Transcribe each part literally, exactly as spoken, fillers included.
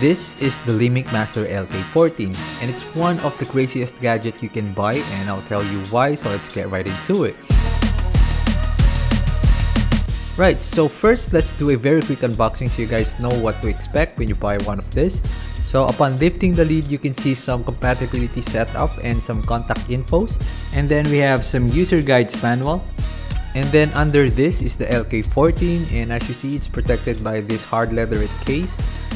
This is the Limink Master L K fourteen, and it's one of the craziest gadgets you can buy, and I'll tell you why, so let's get right into it. Right, so first let's do a very quick unboxing so you guys know what to expect when you buy one of this. So upon lifting the lid, you can see some compatibility setup and some contact infos, and then we have some user guides manual. And then under this is the L K fourteen, and as you see, it's protected by this hard leatherette case,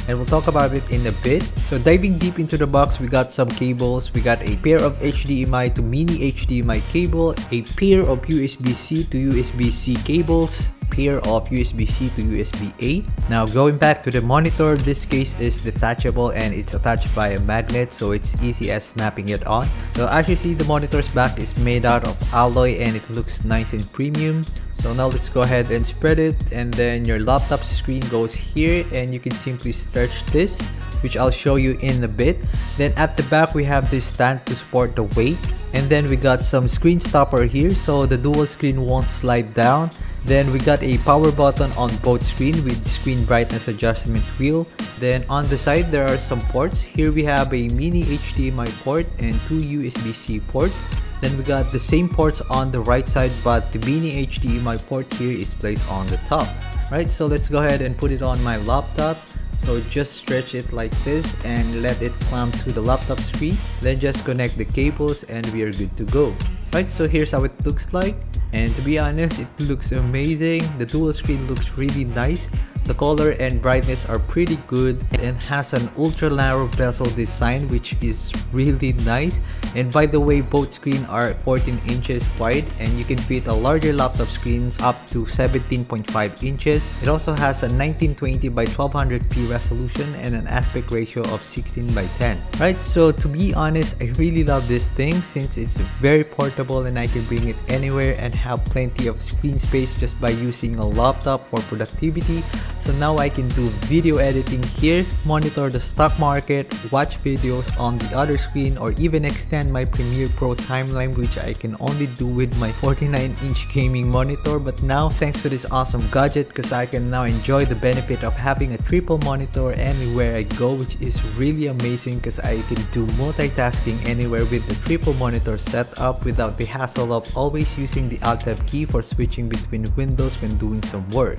and we'll talk about it in a bit. So diving deep into the box, we got some cables. We got a pair of H D M I to mini H D M I cable, a pair of U S B C to U S B C cables, pair of U S B C to U S B A. Now going back to the monitor, this case is detachable and it's attached by a magnet, so it's easy as snapping it on. So as you see, the monitor's back is made out of alloy and it looks nice and premium. So now let's go ahead and spread it, and then your laptop screen goes here and you can simply stretch this, which I'll show you in a bit. Then at the back we have this stand to support the weight, and then we got some screen stopper here so the dual screen won't slide down. Then we got a power button on both screen with screen brightness adjustment wheel. Then on the side there are some ports. Here we have a mini H D M I port and two U S B C ports. Then we got the same ports on the right side, but the mini H D M I port here is placed on the top. Right, so let's go ahead and put it on my laptop. So just stretch it like this and let it clamp to the laptop screen. Then just connect the cables and we are good to go. Right, so here's how it looks like. And to be honest, it looks amazing. The dual screen looks really nice. The color and brightness are pretty good, and has an ultra narrow bezel design which is really nice. And by the way, both screens are fourteen inches wide, and you can fit a larger laptop screen up to seventeen point five inches. It also has a nineteen twenty by twelve hundred p resolution and an aspect ratio of sixteen by ten. Right, so to be honest, I really love this thing since it's very portable and I can bring it anywhere and have plenty of screen space just by using a laptop for productivity. So now I can do video editing here, monitor the stock market, watch videos on the other screen, or even extend my Premiere Pro timeline, which I can only do with my forty-nine inch gaming monitor. But now thanks to this awesome gadget, because I can now enjoy the benefit of having a triple monitor anywhere I go, which is really amazing because I can do multitasking anywhere with the triple monitor setup without the hassle of always using the Alt-Tab key for switching between windows when doing some work.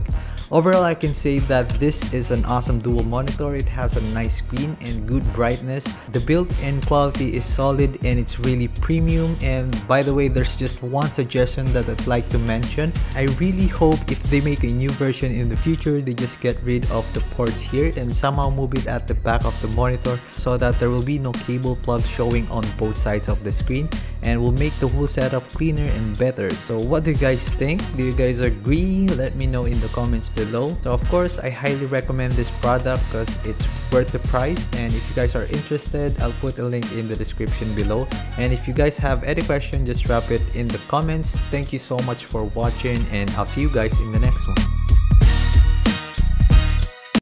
Overall, I can say that this is an awesome dual monitor. It has a nice screen and good brightness. The built-in quality is solid and it's really premium. And by the way, there's just one suggestion that I'd like to mention. I really hope if they make a new version in the future, they just get rid of the ports here and somehow move it at the back of the monitor so that there will be no cable plugs showing on both sides of the screen, and will make the whole setup cleaner and better. So what do you guys think? Do you guys agree? Let me know in the comments below. So of course, I highly recommend this product because it's worth the price, and if you guys are interested, I'll put a link in the description below. And if you guys have any question, just drop it in the comments. Thank you so much for watching, and I'll see you guys in the next one.